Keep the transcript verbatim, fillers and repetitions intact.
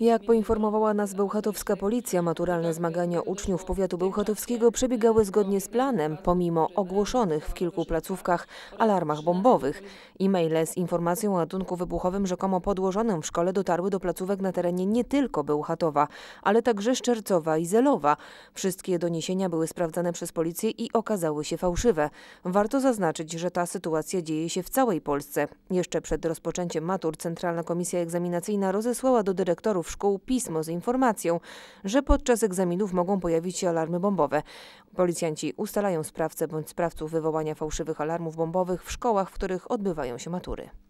Jak poinformowała nas bełchatowska policja, maturalne zmagania uczniów powiatu bełchatowskiego przebiegały zgodnie z planem, pomimo ogłoszonych w kilku placówkach alarmach bombowych. E-maile z informacją o ładunku wybuchowym rzekomo podłożonym w szkole dotarły do placówek na terenie nie tylko Bełchatowa, ale także Szczercowa i Zelowa. Wszystkie doniesienia były sprawdzane przez policję i okazały się fałszywe. Warto zaznaczyć, że ta sytuacja dzieje się w całej Polsce. Jeszcze przed rozpoczęciem matur Centralna Komisja Egzaminacyjna rozesłała do dyrektorów szkół pismo z informacją, że podczas egzaminów mogą pojawić się alarmy bombowe. Policjanci ustalają sprawcę bądź sprawców wywołania fałszywych alarmów bombowych w szkołach, w których odbywają się matury.